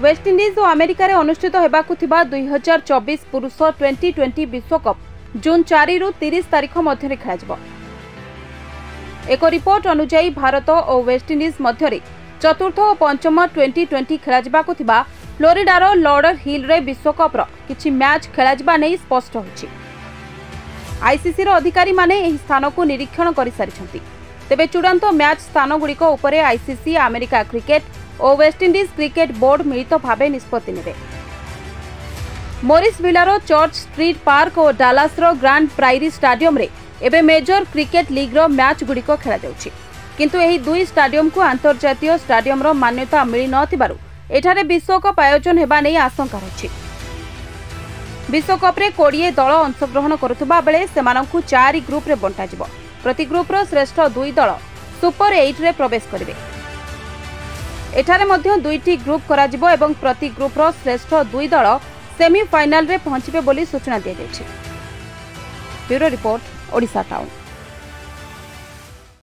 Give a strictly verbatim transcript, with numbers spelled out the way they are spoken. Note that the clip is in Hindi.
वेस्टइंडीज और अमेरिकार अनुष्ठित होबाकु थिबा दुई हजार चौबीस पुरुष ट्वेंटी ट्वेंटी विश्वकप जून चार रु तीस तारीख मध्य खेल। एक रिपोर्ट अनुसार भारत और वेस्टइंडीज मध्य चतुर्थ और पंचम ट्वेंटी ट्वेंटी खेल फ्लोरिडार लॉर्डर हिल रे विश्वकपर किछि मैच खेल नहीं स्पष्ट होछि। आईसीसी अधिकारी माने एही स्थान को निरीक्षण कर सारी तेबे चूड़ांत मैच स्थानगुड़िक उपरे आईसीसी अमेरिका क्रिकेट और वेस्टइंडीज क्रिकेट बोर्ड मिलित भाव निष्पत्ति नेबे। Morris Villar church street park और डालास ग्रांड प्राइरी स्टाडियम रे एबे मेजर क्रिकेट लीग्र मैच गुड़िक खेला जाउछि, किंतु एही दुई स्टाडियम को अंतर्जातीय स्टाडियम रो मान्यता मिली नथिबारु एठारे विश्वकप आयोजन हेबा नै आशंका रहिछि। विश्वकप रे बीस दल अंशग्रहण करुवा बेले सेमानंकु चारि ग्रुप रे बंटा जिवो। प्रति ग्रुप रो श्रेष्ठ दुई दल सुपर आठ रे प्रवेश करिवे। एठारे मध्य दुईटी ग्रुप करा जिवो एवं प्रति ग्रुप रो श्रेष्ठ दुई दल सेमीफाइनल रे पहुंचबे बोली सूचना दिया जाइछि। Bureau report Odisha town.